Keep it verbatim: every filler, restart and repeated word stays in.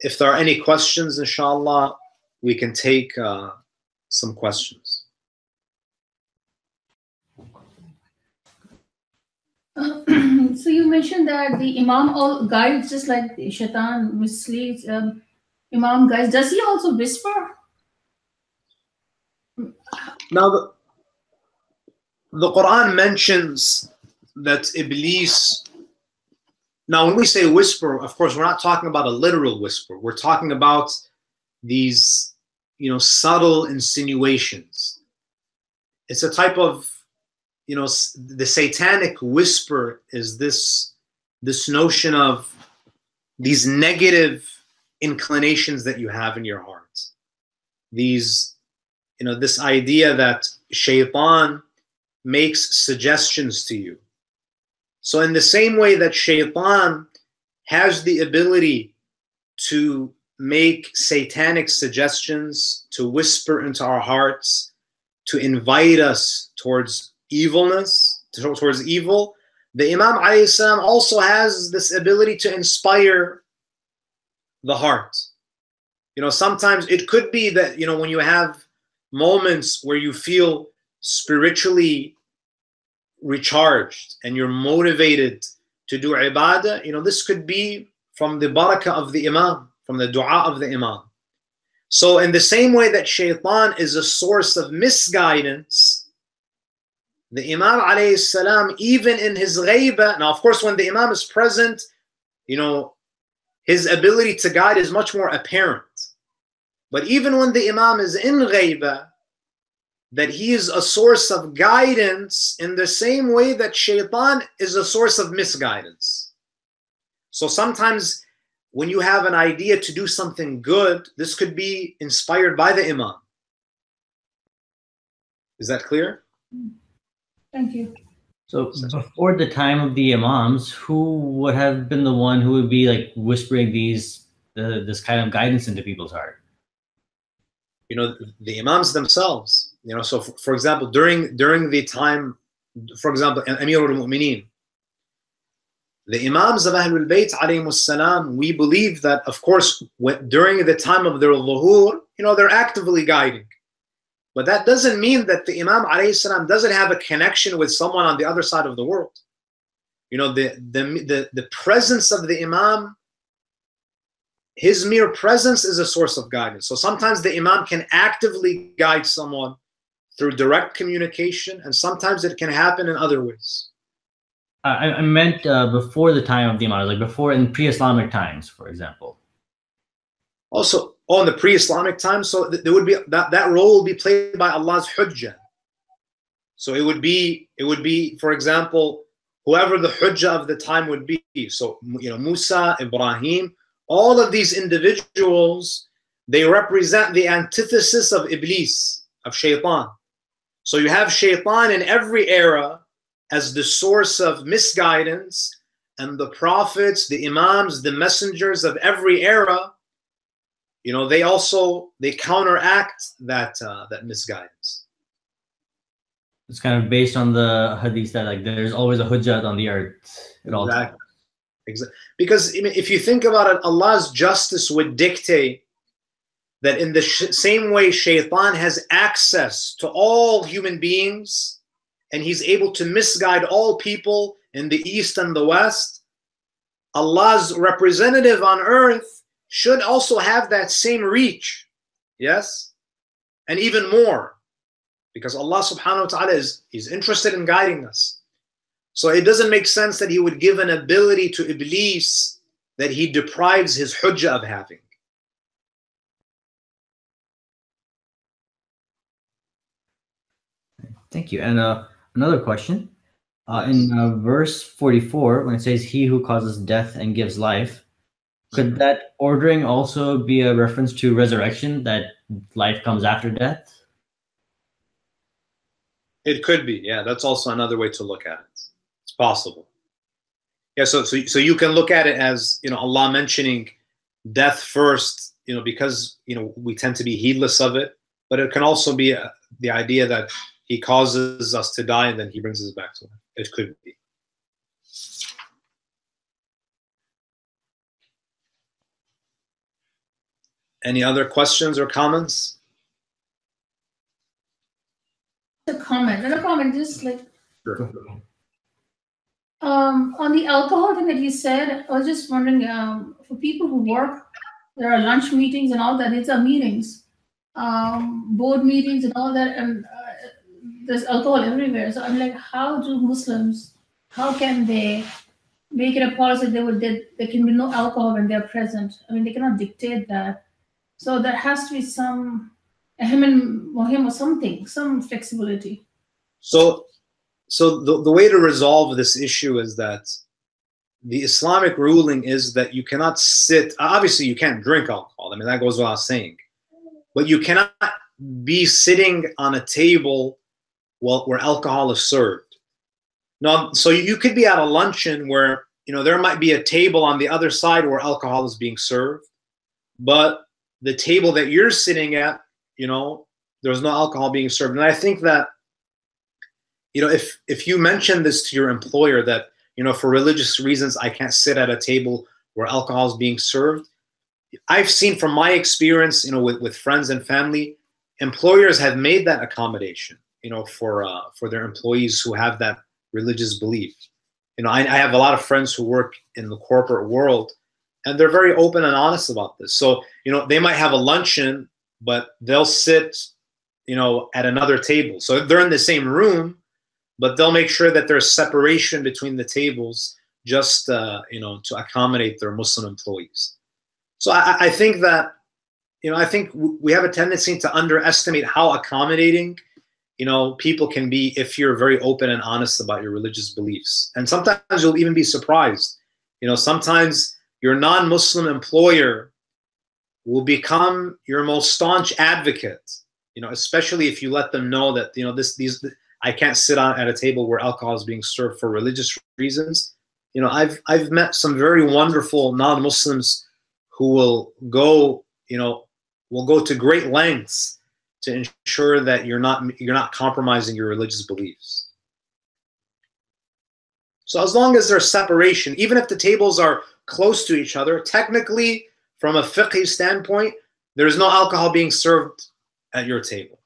If there are any questions, inshallah, we can take uh, some questions. Uh, so you mentioned that the Imam all guides, just like Shaitan misleads, um, Imam guides. Does he also whisper? Now, the, the Quran mentions that Iblis. Now, when we say whisper, of course, we're not talking about a literal whisper. We're talking about these, you know, subtle insinuations. It's a type of, you know, the satanic whisper is this, this notion of these negative inclinations that you have in your heart. These, you know, this idea that Shaytan makes suggestions to you. So in the same way that Shaytan has the ability to make satanic suggestions, to whisper into our hearts, to invite us towards evilness, towards evil, the Imam alayhi salam also has this ability to inspire the heart. You know, sometimes it could be that, you know, when you have moments where you feel spiritually recharged and you're motivated to do ibadah, you know, this could be from the barakah of the Imam, from the dua of the Imam. So in the same way that Shaytan is a source of misguidance, the Imam alayhi salam, even in his ghaybah, now of course when the Imam is present, you know, his ability to guide is much more apparent. But even when the Imam is in ghaybah, that he is a source of guidance in the same way that Shaytan is a source of misguidance. So sometimes when you have an idea to do something good, this could be inspired by the Imam. Is that clear? Thank you. So before the time of the Imams, who would have been the one who would be like whispering these, uh, this kind of guidance into people's heart? You know, the Imams themselves. You know, so for, for example, during during the time, for example, Amir al-Mu'mineen, the Imams of Ahlul Bayt alayhimus salam, we believe that, of course, when, during the time of their duhur, you know, they're actively guiding. But that doesn't mean that the Imam alayhi salam doesn't have a connection with someone on the other side of the world. You know, the, the, the, the presence of the Imam, his mere presence is a source of guidance. So sometimes the Imam can actively guide someone through direct communication, and sometimes it can happen in other ways. I, I meant uh, before the time of the Imam, like before in pre-Islamic times, for example. Also, oh, in the pre-Islamic times, so th there would be that that role will be played by Allah's hujja. So it would be it would be, for example, whoever the hujja of the time would be. So you know, Musa, Ibrahim, all of these individuals, they represent the antithesis of Iblis, of Shaytan. So you have Shaytan in every era as the source of misguidance, and the prophets, the imams, the messengers of every era, you know, they also, they counteract that, uh, that misguidance. It's kind of based on the hadith that like there's always a hujjat on the earth at all times. Exactly. Because if you think about it, Allah's justice would dictate that in the sh same way Shaytan has access to all human beings and he's able to misguide all people in the East and the West, Allah's representative on earth should also have that same reach, yes? And even more, because Allah subhanahu wa ta'ala is he's interested in guiding us. So it doesn't make sense that he would give an ability to Iblis that he deprives his hujjah of having. Thank you. And uh, another question. Uh, in uh, verse forty-four, when it says, he who causes death and gives life, could that ordering also be a reference to resurrection, that life comes after death? It could be. Yeah, that's also another way to look at it. It's possible. Yeah, so, so, so you can look at it as, you know, Allah mentioning death first, you know, because, you know, we tend to be heedless of it. But it can also be uh, the idea that he causes us to die and then he brings us back to life. It could be. Any other questions or comments? A comment, not a comment, just like sure. um, on the alcohol thing that you said, I was just wondering um, for people who work, there are lunch meetings and all that, it's our meetings, um, board meetings and all that, and uh, there's alcohol everywhere. So I'm like, how do Muslims, how can they make it a policy that would, that there can be no alcohol when they're present? I mean, they cannot dictate that. So there has to be some him and him or something, some flexibility. So, so the, the way to resolve this issue is that the Islamic ruling is that you cannot sit, obviously you can't drink alcohol, I mean, that goes without saying, but you cannot be sitting on a table while, where alcohol is served. Now, so you could be at a luncheon where, you know, there might be a table on the other side where alcohol is being served, but the table that you're sitting at, you know, there's no alcohol being served. And I think that, you know, if if you mention this to your employer that, you know, for religious reasons, I can't sit at a table where alcohol is being served. I've seen from my experience, you know, with, with friends and family, employers have made that accommodation, you know, for uh, for their employees who have that religious belief. You know, I, I have a lot of friends who work in the corporate world, and they're very open and honest about this. So, you know, they might have a luncheon, but they'll sit, you know, at another table. So they're in the same room, but they'll make sure that there's separation between the tables just, uh, you know, to accommodate their Muslim employees. So I, I think that, you know, I think we have a tendency to underestimate how accommodating, you know, people can be if you're very open and honest about your religious beliefs. And sometimes you'll even be surprised. You know, sometimes your non-Muslim employer will become your most staunch advocate, you know, especially if you let them know that, you know, this, these, I can't sit on at a table where alcohol is being served for religious reasons. You know, I've, I've met some very wonderful non-Muslims who will go, you know, will go to great lengths to ensure that you're not, you're not compromising your religious beliefs. So as long as there's separation, even if the tables are close to each other, technically, from a fiqh standpoint, there is no alcohol being served at your table.